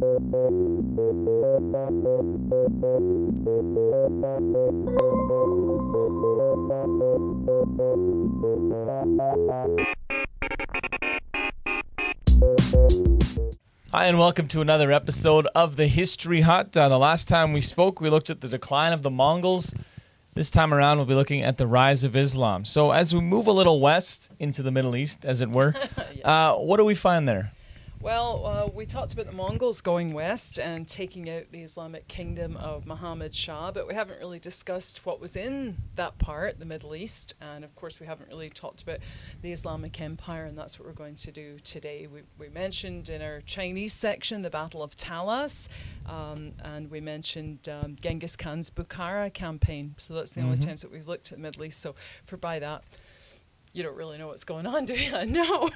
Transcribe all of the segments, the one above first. Hi, and welcome to another episode of the History Hut. The last time we spoke, we looked at the decline of the Mongols. This time around, we'll be looking at the rise of Islam. So as we move a little west into the Middle East, as it were, what do we find there? Well, we talked about the Mongols going west and taking out the Islamic kingdom of Muhammad Shah, but we haven't really discussed what was in that part, the Middle East, and of course we haven't really talked about the Islamic Empire, and that's what we're going to do today. We mentioned in our Chinese section the Battle of Talas, and we mentioned Genghis Khan's Bukhara campaign, so that's the only times that we've looked at the Middle East, so by that, you don't really know what's going on, do you? No.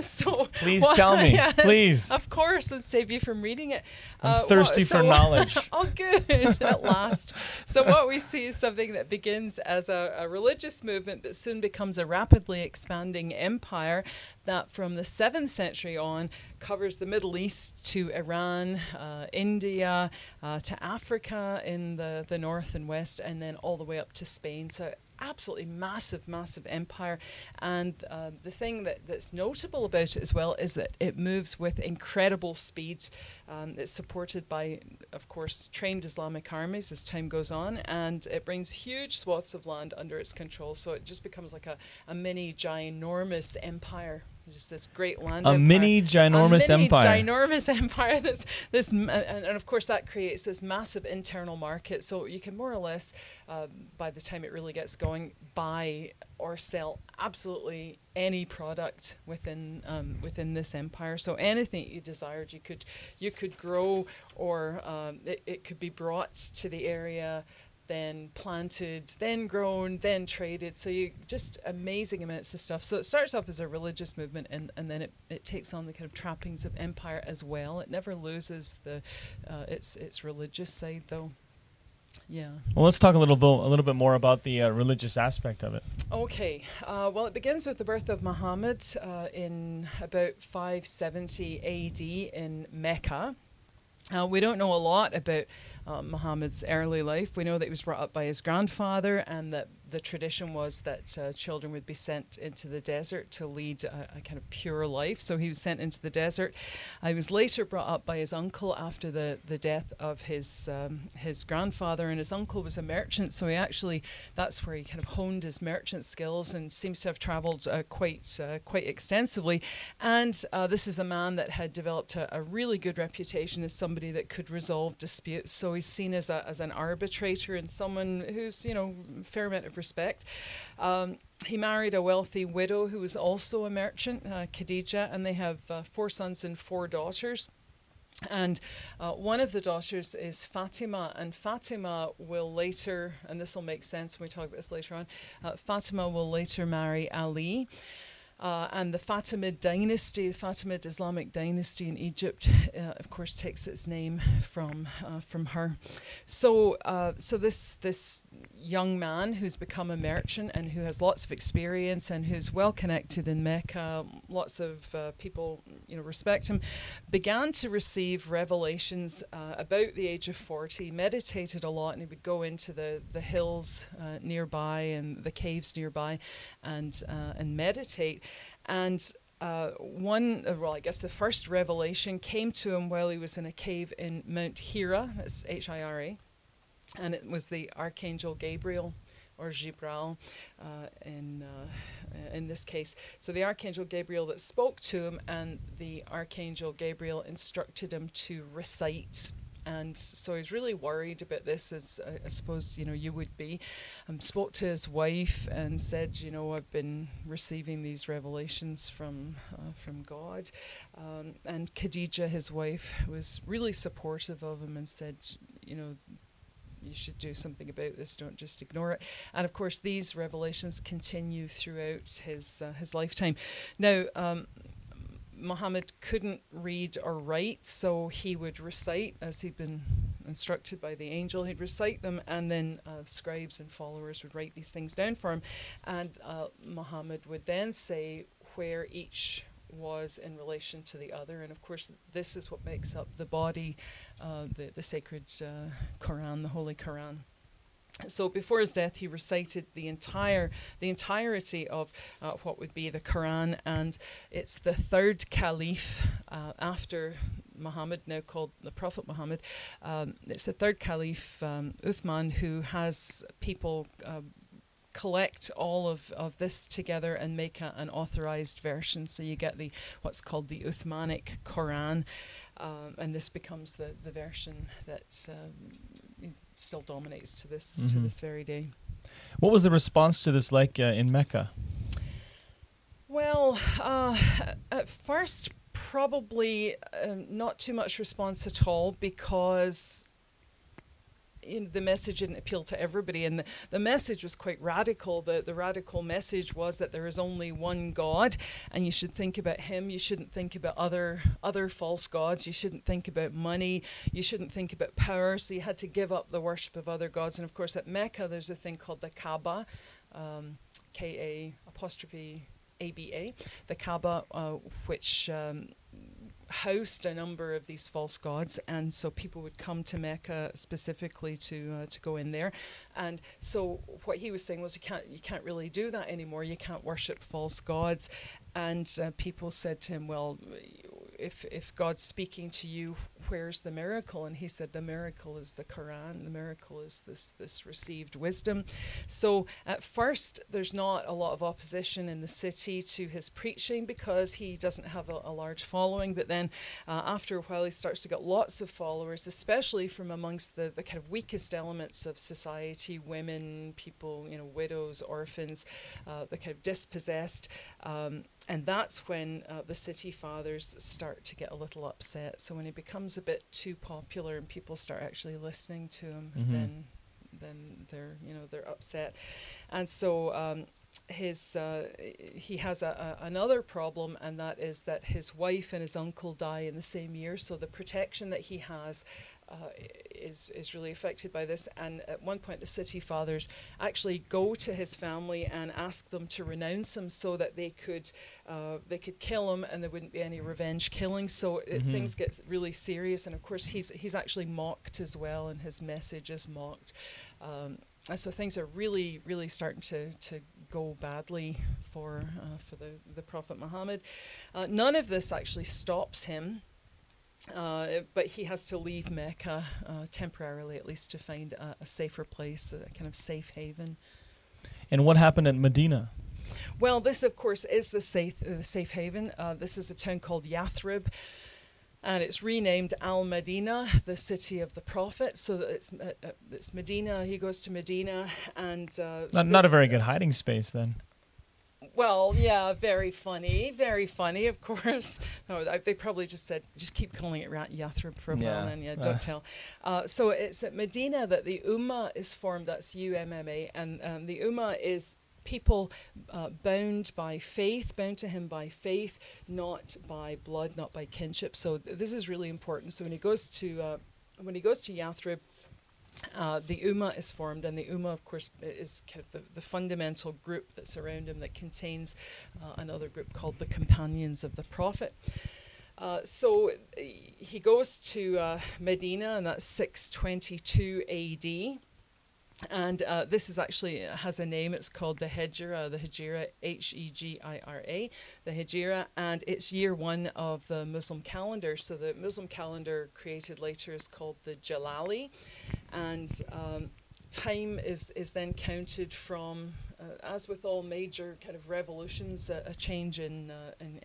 So please tell me, yes, please. Of course, and save you from reading it. I'm thirsty for knowledge. Oh, good, at last. So what we see is something that begins as a religious movement, but soon becomes a rapidly expanding empire that from the 7th century on covers the Middle East to Iran, India, to Africa in the north and west, and then all the way up to Spain. So absolutely massive, massive empire. And the thing that's notable about it as well is that it moves with incredible speed. It's supported by, of course, trained Islamic armies as time goes on, and it brings huge swaths of land under its control. So it just becomes like a mini ginormous empire. Just this great land. A mini ginormous empire. And of course that creates this massive internal market. So you can more or less, by the time it really gets going, buy or sell absolutely any product within this empire. So anything you desired, you could grow, or it could be brought to the area, then planted, then grown, then traded. So you just amazing amounts of stuff. So it starts off as a religious movement, and then it takes on the kind of trappings of empire as well. It never loses the its religious side, though. Yeah. Well, let's talk a little bit more about the religious aspect of it. Okay. Well, it begins with the birth of Muhammad in about 570 A.D. in Mecca. We don't know a lot about Muhammad's early life. We know that he was brought up by his grandfather, and that the tradition was that children would be sent into the desert to lead a kind of pure life. So he was sent into the desert. He was later brought up by his uncle after the death of his grandfather, and his uncle was a merchant. So he actually, that's where he kind of honed his merchant skills, and seems to have traveled quite extensively. And this is a man that had developed a really good reputation as somebody that could resolve disputes. So he's seen as an arbitrator and someone who's, you know, fair amount of respect. He married a wealthy widow who was also a merchant, Khadija, and they have 4 sons and 4 daughters. And one of the daughters is Fatima, and Fatima will later, and this will make sense when we talk about this later on, Fatima will later marry Ali. And the Fatimid dynasty, the Fatimid Islamic dynasty in Egypt, of course, takes its name from her. So, this young man who's become a merchant and who has lots of experience and who's well connected in Mecca, lots of people, you know, respect him, began to receive revelations about the age of 40. Meditated a lot, and he would go into the hills nearby and the caves nearby, and meditate. And well, I guess the first revelation came to him while he was in a cave in Mount Hira, that's H-I-R-A, and it was the Archangel Gabriel, or Jibrail, in this case. So the Archangel Gabriel that spoke to him, and the Archangel Gabriel instructed him to recite. And so he's really worried about this, as I suppose, you know, you would be. Spoke to his wife and said, you know, I've been receiving these revelations from God. And Khadija, his wife, was really supportive of him and said, you know, you should do something about this. Don't just ignore it. And of course, these revelations continue throughout his lifetime. Now, Muhammad couldn't read or write, so he would recite, as he'd been instructed by the angel. He'd recite them, and then scribes and followers would write these things down for him. And Muhammad would then say where each was in relation to the other. And of course, this is what makes up the body, the sacred Quran, the Holy Quran. So before his death, he recited the entirety of what would be the Quran, and it's the third caliph after Muhammad, now called the Prophet Muhammad. It's the third caliph, Uthman, who has people collect all of this together and make an authorized version. So you get what's called the Uthmanic Quran, and this becomes the version that still dominates to this to this very day. What was the response to this like in Mecca? Well, at first, probably not too much response at all, because the message didn't appeal to everybody, and the message was quite radical. The radical message was that there is only one God, and you should think about him. You shouldn't think about other false gods. You shouldn't think about money. You shouldn't think about power. So you had to give up the worship of other gods. And of course, at Mecca, there's a thing called the Kaaba, K-A-apostrophe-A-B-A, the Kaaba, which housed a number of these false gods, and so people would come to Mecca specifically to go in there. And so what he was saying was, you can't really do that anymore. You can't worship false gods. And people said to him, well, if God's speaking to you, where's the miracle? And he said, the miracle is the Quran. The miracle is this received wisdom. So at first, there's not a lot of opposition in the city to his preaching, because he doesn't have a large following. But then after a while, he starts to get lots of followers, especially from amongst the kind of weakest elements of society: women, people, widows, orphans, the kind of dispossessed. And that's when the city fathers start to get a little upset. So when he becomes a bit too popular and people start actually listening to him, then they're they're upset. And so he has another problem, and that is that his wife and his uncle die in the same year. So the protection that he has is really affected by this. And at one point, the city fathers actually go to his family and ask them to renounce him, so that they could kill him, and there wouldn't be any revenge killing. So things get really serious. And of course, he's actually mocked as well, and his message is mocked. And so things are really, really starting to go badly for the Prophet Muhammad. None of this actually stops him. But he has to leave Mecca temporarily, at least, to find a safer place, a kind of safe haven. And what happened at Medina? Well, this, of course, is the safe haven. This is a town called Yathrib, and it's renamed Al Medina, the city of the Prophet. So that it's Medina. He goes to Medina, and not a very good hiding space then. Well, yeah, very funny, of course. No, they probably just said, just keep calling it Yathrib for a while, and don't tell. So it's at Medina that the Ummah is formed. That's UMMA, and the Ummah is people bound to him by faith, not by blood, not by kinship. So this is really important. So when he goes to Yathrib, the Ummah is formed, and the Ummah, of course, is kind of the fundamental group that's around him that contains another group called the Companions of the Prophet. So he goes to Medina, and that's 622 AD. And this is actually has a name. It's called the Hegira, H-E-G-I-R-A, the Hegira, and it's year 1 of the Muslim calendar. So the Muslim calendar created later is called the Jalali, and time is then counted from, as with all major kind of revolutions, a change in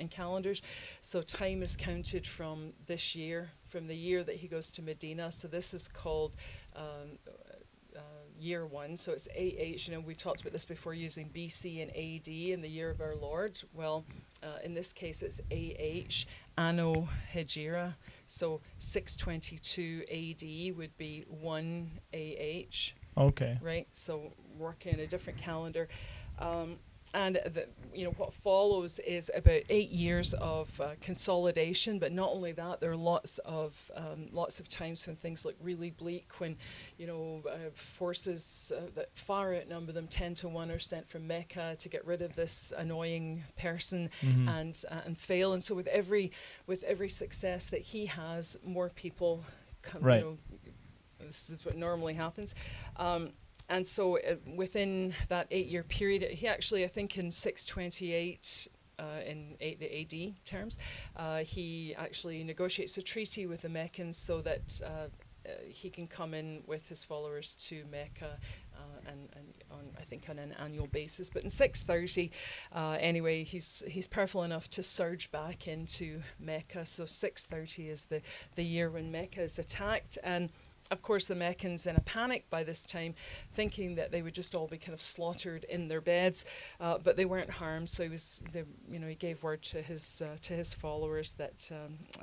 calendars. So time is counted from this year, from the year that he goes to Medina. So this is called year 1, so it's AH. We talked about this before, using BC and AD in the year of our Lord. Well, in this case, it's AH, Anno Hegira. So 622 AD would be 1 AH. Okay. Right. So working in a different calendar. And what follows is about 8 years of consolidation, but not only that, there are lots of times when things look really bleak, when forces that far outnumber them 10-to-1 are sent from Mecca to get rid of this annoying person, and fail. And so with every success that he has, more people come. Right. This is what normally happens. And so within that 8-year period, he actually, I think in 628, in the AD terms, he actually negotiates a treaty with the Meccans so that he can come in with his followers to Mecca, I think on an annual basis. But in 630, anyway, he's powerful enough to surge back into Mecca. So 630 is the year when Mecca is attacked. And of course, the Meccans in a panic by this time, thinking that they would just all be kind of slaughtered in their beds, but they weren't harmed. So he gave word to his followers that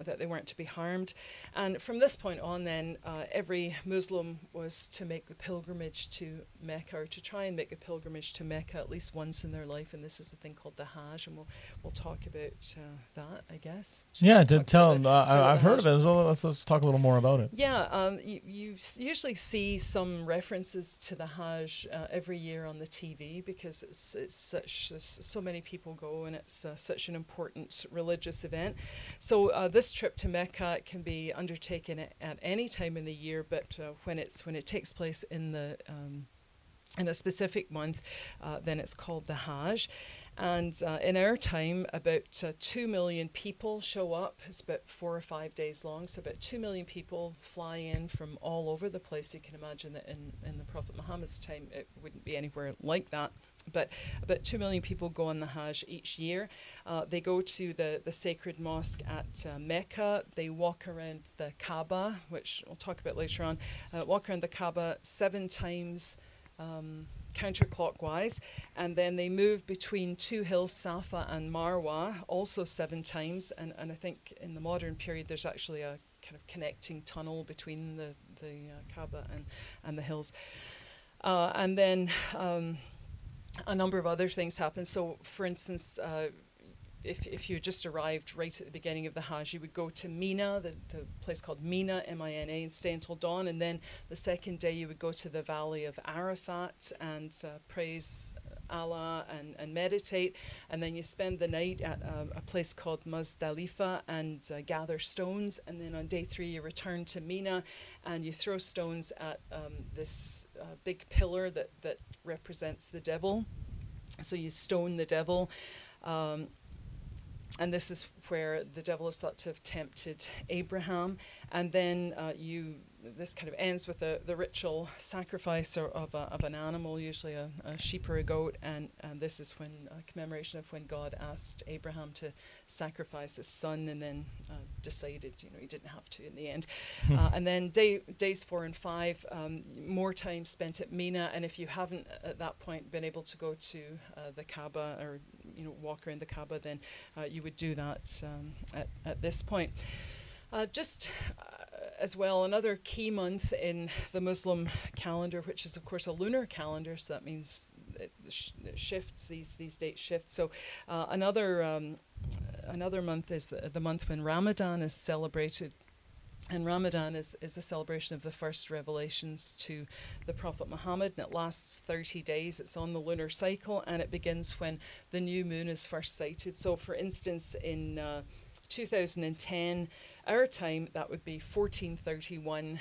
that they weren't to be harmed. And from this point on, then every Muslim was to make the pilgrimage to Mecca, or to try and make the pilgrimage to Mecca at least once in their life. And this is the thing called the Hajj, and we'll talk about that, I guess. Yeah, I've heard of it. Let's talk a little more about it. Yeah. You usually see some references to the Hajj every year on the TV, because so many people go, and it's such an important religious event. So this trip to Mecca can be undertaken at any time in the year, but when it takes place in the in a specific month, then it's called the Hajj. And in our time, about 2 million people show up. It's about 4 or 5 days long. So about 2 million people fly in from all over the place. You can imagine that in the Prophet Muhammad's time, it wouldn't be anywhere like that. But about 2 million people go on the Hajj each year. They go to the sacred mosque at Mecca. They walk around the Kaaba, which we'll talk about later on. Walk around the Kaaba 7 times counterclockwise, and then they move between 2 hills, Safa and Marwa, also 7 times, and I think in the modern period there's actually a kind of connecting tunnel between the Kaaba and the hills. And then a number of other things happen. So for instance, if you just arrived right at the beginning of the Hajj, you would go to Mina, the place called Mina, M-I-N-A, and stay until dawn. And then the second day you would go to the Valley of Arafat and praise Allah and meditate. And then you spend the night at a place called Muzdalifa and gather stones. And then on day 3 you return to Mina and you throw stones at this big pillar that represents the devil. So you stone the devil. And this is where the devil is thought to have tempted Abraham. And then this kind of ends with the ritual sacrifice of an animal, usually a sheep or a goat. And this is when a commemoration of when God asked Abraham to sacrifice his son, and then decided he didn't have to in the end. And then days 4 and 5, more time spent at Mina. And if you haven't at that point been able to go to the Kaaba, or walk around the Kaaba, then you would do that at this point. As well, another key month in the Muslim calendar, which is of course a lunar calendar, so that means it shifts, these dates shift. So another month is the month when Ramadan is celebrated. And Ramadan is a celebration of the first revelations to the Prophet Muhammad, and it lasts 30 days. It's on the lunar cycle, and it begins when the new moon is first sighted. So for instance, in 2010, our time, that would be 1431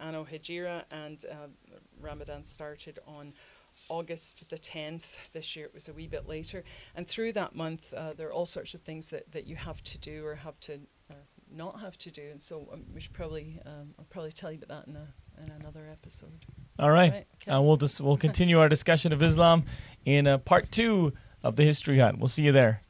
Anno Hegira, and Ramadan started on August the 10th. This year it was a wee bit later. And through that month, there are all sorts of things that you have to do, or have to not have to do, and so we should probably I'll probably tell you about that in another episode. All right, we'll continue our discussion of Islam in part 2 of the History Hut. We'll see you there.